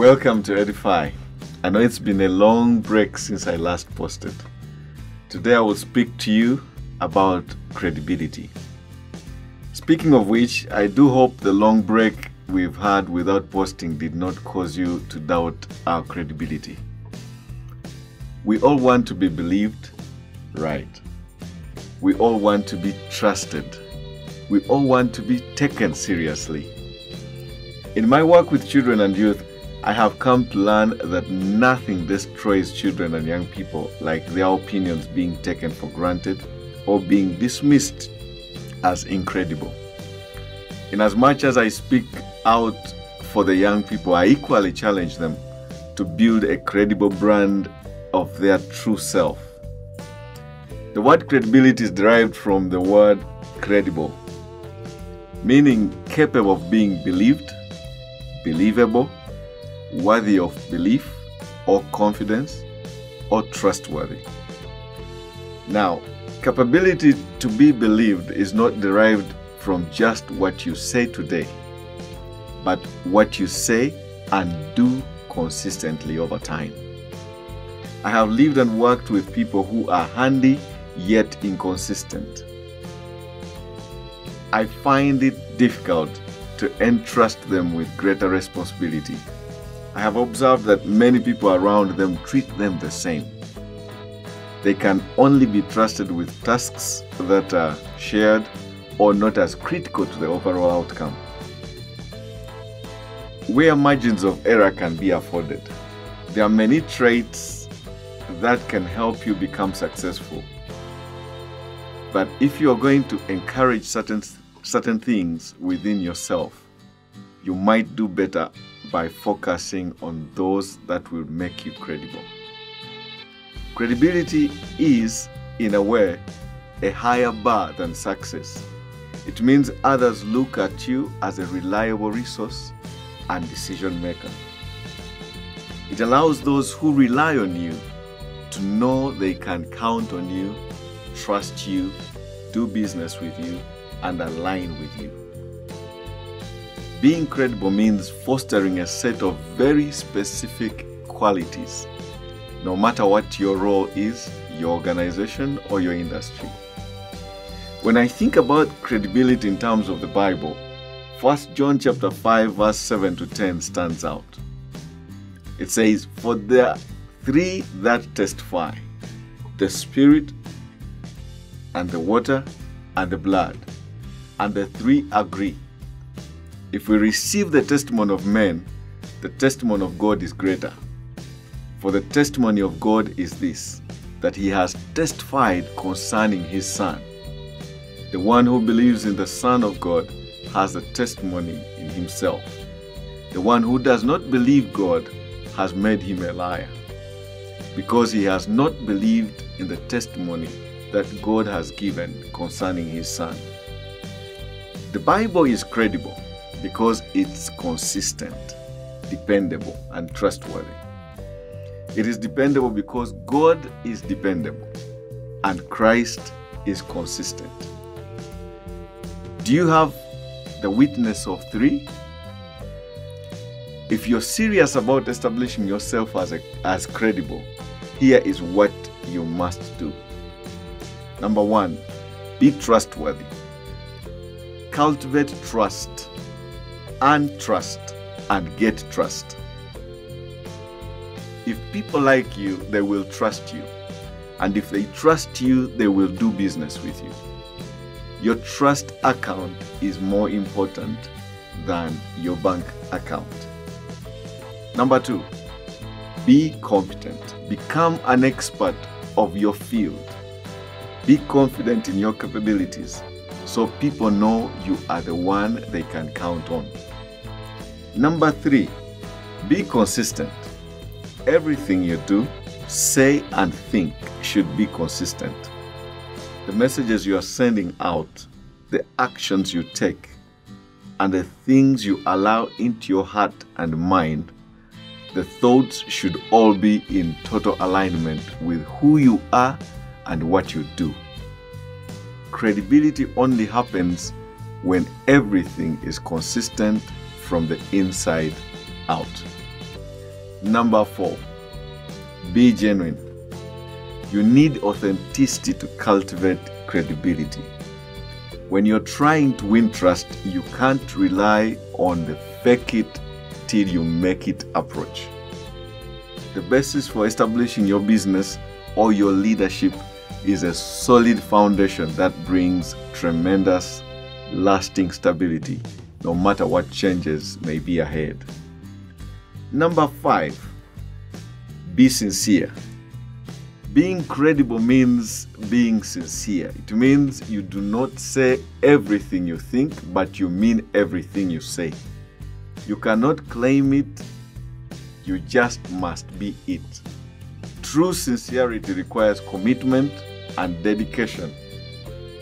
Welcome to Edify. I know it's been a long break since I last posted. Today I will speak to you about credibility. Speaking of which, I do hope the long break we've had without posting did not cause you to doubt our credibility. We all want to be believed, right? We all want to be trusted. We all want to be taken seriously. In my work with children and youth, I have come to learn that nothing destroys children and young people like their opinions being taken for granted or being dismissed as incredible. Inasmuch as I speak out for the young people, I equally challenge them to build a credible brand of their true self. The word credibility is derived from the word credible, meaning capable of being believed, believable, worthy of belief or confidence, or trustworthy. Now, capability to be believed is not derived from just what you say today, but what you say and do consistently over time. I have lived and worked with people who are handy yet inconsistent. I find it difficult to entrust them with greater responsibility. I have observed that many people around them treat them the same. They can only be trusted with tasks that are shared or not as critical to the overall outcome. Where margins of error can be afforded, there are many traits that can help you become successful. But if you are going to encourage certain things within yourself, you might do better by focusing on those that will make you credible. Credibility is, in a way, a higher bar than success. It means others look at you as a reliable resource and decision maker. It allows those who rely on you to know they can count on you, trust you, do business with you, and align with you. Being credible means fostering a set of very specific qualities, no matter what your role is, your organization, or your industry. When I think about credibility in terms of the Bible, 1 John chapter 5, verse 7 to 10 stands out. It says, "For there are three that testify, the Spirit and the water and the blood, and the three agree." If we receive the testimony of men, the testimony of God is greater. For the testimony of God is this, that he has testified concerning his Son. The one who believes in the Son of God has a testimony in himself. The one who does not believe God has made him a liar, because he has not believed in the testimony that God has given concerning his Son. The Bible is credible because it's consistent, dependable, and trustworthy. It is dependable because God is dependable and Christ is consistent. Do you have the witness of three? If you're serious about establishing yourself as credible, here is what you must do. Number one, be trustworthy. Cultivate trust, earn trust, and get trust. If people like you, they will trust you. And if they trust you, they will do business with you. Your trust account is more important than your bank account. Number two, be competent. Become an expert of your field. Be confident in your capabilities, so people know you are the one they can count on. Number three, be consistent. Everything you do, say, and think should be consistent. The messages you are sending out, the actions you take, and the things you allow into your heart and mind, the thoughts should all be in total alignment with who you are and what you do. Credibility only happens when everything is consistent from the inside out. Number 4, be genuine. You need authenticity to cultivate credibility. When you're trying to win trust, you can't rely on the fake it till you make it approach. The basis for establishing your business or your leadership is a solid foundation that brings tremendous lasting stability, no matter what changes may be ahead. Number 5, be sincere. Being credible means being sincere. It means you do not say everything you think, but you mean everything you say. You cannot claim it, you just must be it. True sincerity requires commitment and dedication,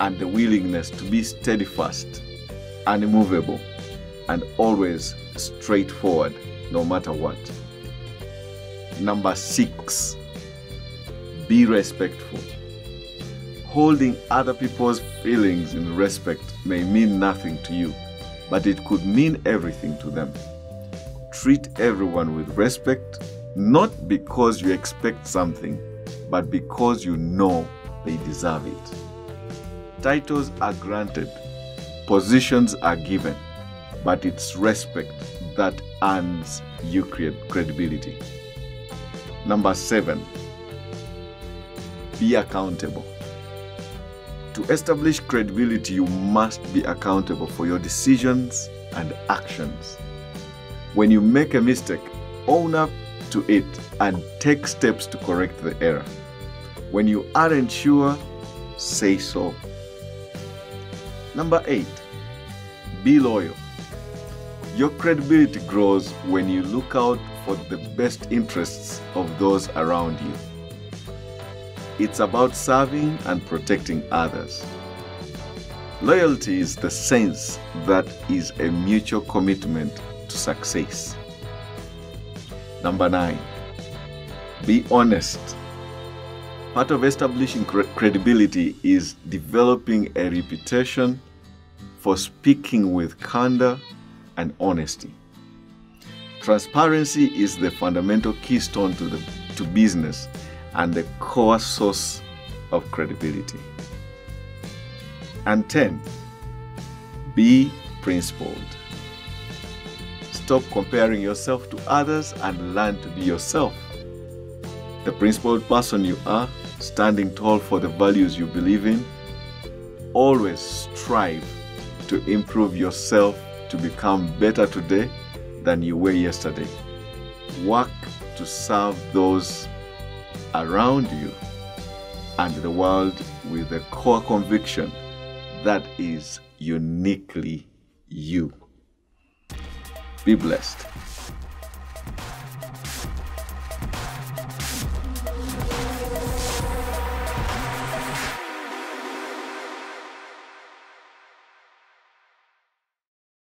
and the willingness to be steadfast, unmovable, and always straightforward, no matter what. Number 6, be respectful. Holding other people's feelings in respect may mean nothing to you, but it could mean everything to them. Treat everyone with respect, not because you expect something, but because you know they deserve it. Titles are granted, positions are given, but it's respect that earns you credibility. Number 7, be accountable. To establish credibility, you must be accountable for your decisions and actions. When you make a mistake, own up to it and take steps to correct the error. When you aren't sure, say so. Number 8, be loyal. Your credibility grows when you look out for the best interests of those around you. It's about serving and protecting others. Loyalty is the sense that is a mutual commitment to success. Number 9, be honest. Part of establishing credibility is developing a reputation for speaking with candor and honesty. Transparency is the fundamental keystone to business and the core source of credibility. And 10, be principled. Stop comparing yourself to others and learn to be yourself. The principled person you are, standing tall for the values you believe in, always strive to improve yourself to become better today than you were yesterday. Work to serve those around you and the world with a core conviction that is uniquely you. Be blessed.